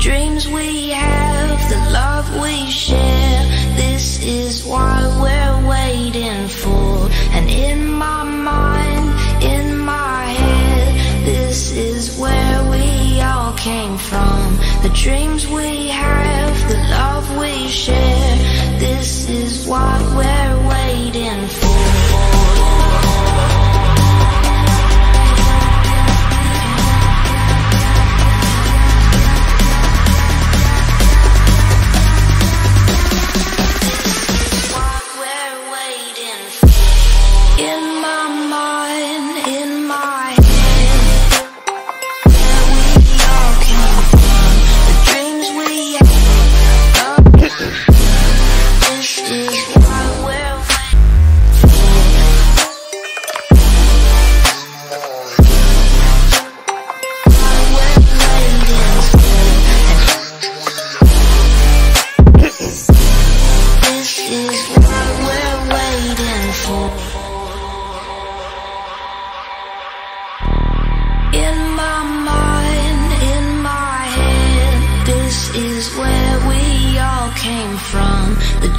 dreams we have, the love we share. This is why we're waiting for. And in my mind, in my head, this is where we all came from. The dreams we have, the love we share. This is what we're waiting for.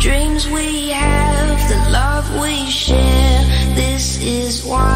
Dreams we have, the love we share, this is why